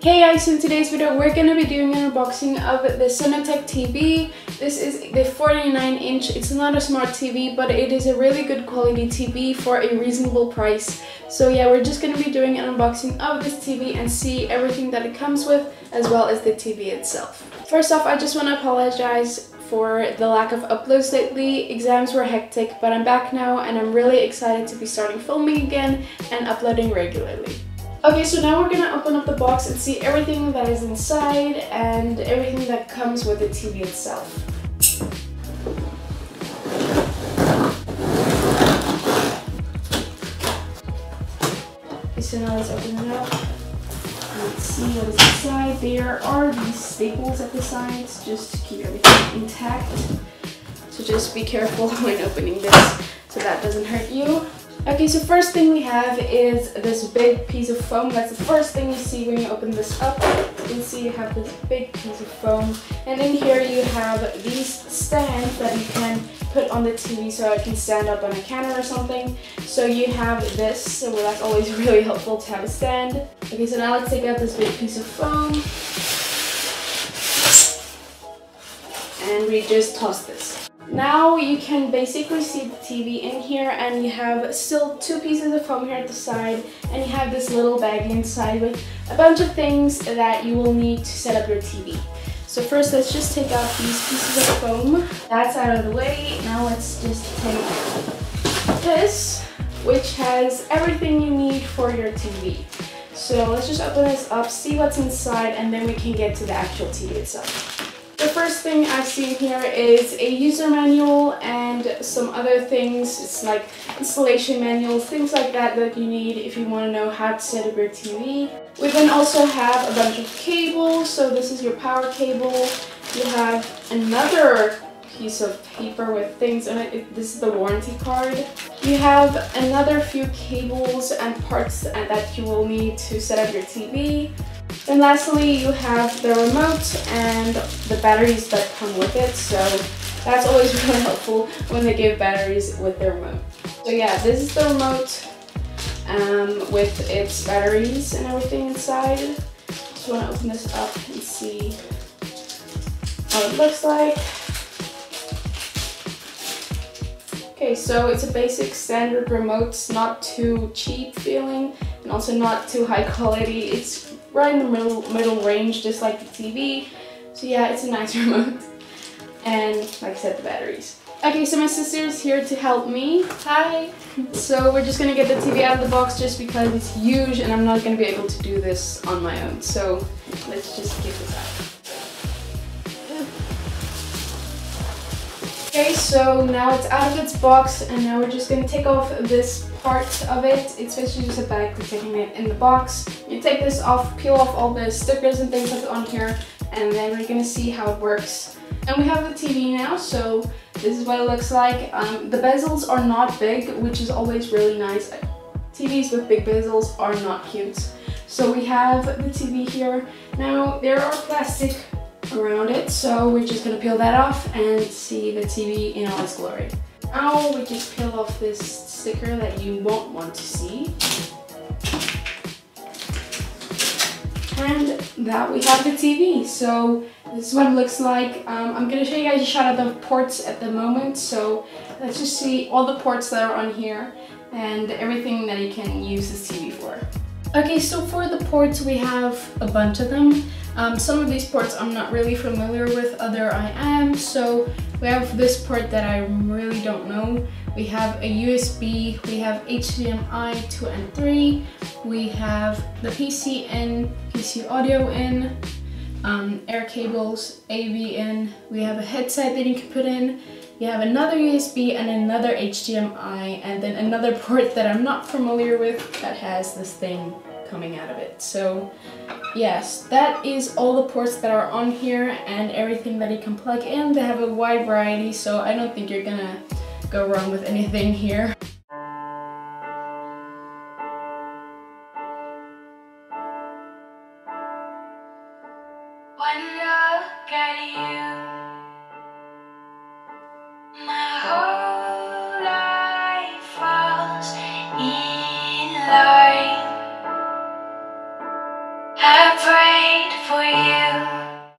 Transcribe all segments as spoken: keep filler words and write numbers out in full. Hey guys, in today's video we're going to be doing an unboxing of the Sinotec T V. This is the forty-nine inch. It's not a smart T V, but it is a really good quality T V for a reasonable price. So yeah, we're just going to be doing an unboxing of this T V and see everything that it comes with, as well as the T V itself. First off, I just want to apologize for the lack of uploads lately. Exams were hectic, but I'm back now and I'm really excited to be starting filming again and uploading regularly. Okay, so now we're gonna open up the box and see everything that is inside and everything that comes with the T V itself. Okay, so now let's open it up. Let's see what is inside. There are these staples at the sides just to keep everything intact. So just be careful when opening this so that doesn't hurt you. Okay, so first thing we have is this big piece of foam. That's the first thing you see when you open this up. You can see you have this big piece of foam. And in here you have these stands that you can put on the T V so it can stand up on a counter or something. So you have this, so that's always really helpful to have a stand. Okay, so now let's take out this big piece of foam. And we just toss this. Now you can basically see the T V in here, and you have still two pieces of foam here at the side, and you have this little bag inside with a bunch of things that you will need to set up your T V. So first, let's just take out these pieces of foam. That's out of the way. Now let's just take this, which has everything you need for your T V. So let's just open this up, see what's inside, and then we can get to the actual T V itself. The first thing I've seen here is a user manual and some other things. It's like installation manuals, things like that that you need if you want to know how to set up your T V. We then also have a bunch of cables. So this is your power cable. You have another piece of paper with things on it. This is the warranty card. You have another few cables and parts that you will need to set up your T V. And lastly, you have the remote and the batteries that come with it, so that's always really helpful when they give batteries with the remote. So yeah, this is the remote um, with its batteries and everything inside. Just want to open this up and see how it looks like. Okay, so it's a basic standard remote. It's not too cheap feeling and also not too high quality. It's right in the middle, middle range, just like the T V. So yeah, it's a nice remote. And like I said, the batteries. Okay, so my sister is here to help me. Hi! So we're just gonna get the T V out of the box just because it's huge and I'm not gonna be able to do this on my own. So let's just get this out. Okay, so now it's out of its box and now we're just going to take off this part of it. It's basically just a bag for taking it in the box. You take this off, peel off all the stickers and things that's on here, and then we're going to see how it works. And we have the T V now, so this is what it looks like. Um, the bezels are not big, which is always really nice. T Vs with big bezels are not cute. So we have the T V here. Now there are plastic around it, so we're just gonna peel that off and see the T V in all its glory. Now we just peel off this sticker that you won't want to see, and that we have the T V. So this is what it looks like. um, I'm gonna show you guys a shot of the ports at the moment, so let's just see all the ports that are on here and everything that you can use this T V for. Okay, so for the ports we have a bunch of them. Um, some of these ports I'm not really familiar with, other I am, so we have this port that I really don't know. We have a U S B, we have H D M I two and three, we have the P C in, P C audio in, um, air cables, A V in, we have a headset that you can put in, you have another U S B and another H D M I, and then another port that I'm not familiar with that has this thing coming out of it. So yes, that is all the ports that are on here and everything that you can plug in. They have a wide variety, so I don't think you're gonna go wrong with anything here. One look at you, my whole life falls in line. I prayed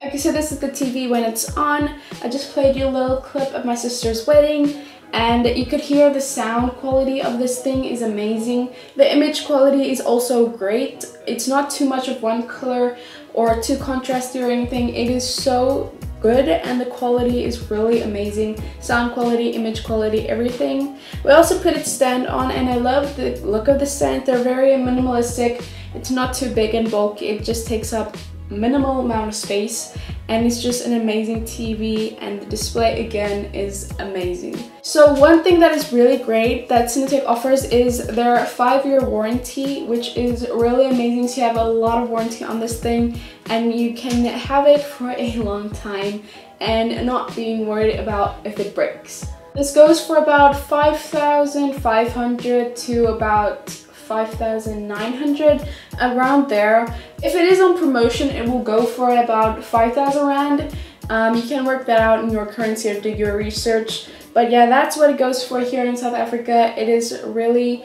for you. Okay, so this is the T V when it's on. I just played you a little clip of my sister's wedding. And you could hear the sound quality of this thing is amazing. The image quality is also great. It's not too much of one color or too contrasty or anything. It is so good and the quality is really amazing. Sound quality, image quality, everything. We also put its stand on and I love the look of the stand. They're very minimalistic. It's not too big and bulky. It just takes up minimal amount of space. And it's just an amazing T V, and the display again is amazing. So one thing that is really great that Sinotec offers is their five year warranty, which is really amazing. So you have a lot of warranty on this thing and you can have it for a long time and not being worried about if it breaks. This goes for about five thousand five hundred to about five thousand nine hundred, around there. If it is on promotion, it will go for about five thousand rand. Um, you can work that out in your currency or do your research. But yeah, that's what it goes for here in South Africa. It is really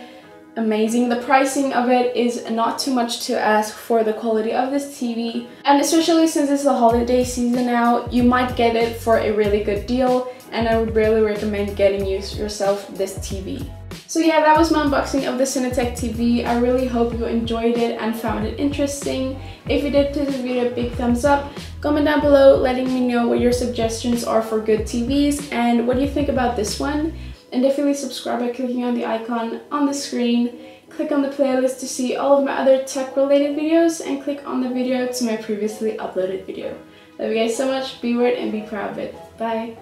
amazing. The pricing of it is not too much to ask for the quality of this T V. And especially since it's the holiday season now, you might get it for a really good deal. And I would really recommend getting you yourself this T V. So yeah, that was my unboxing of the Sinotec T V. I really hope you enjoyed it and found it interesting. If you did, please give it a big thumbs up. Comment down below letting me know what your suggestions are for good T Vs and what do you think about this one. And definitely subscribe by clicking on the icon on the screen. Click on the playlist to see all of my other tech related videos and click on the video to my previously uploaded video. Love you guys so much. Be weird and be proud of it. Bye.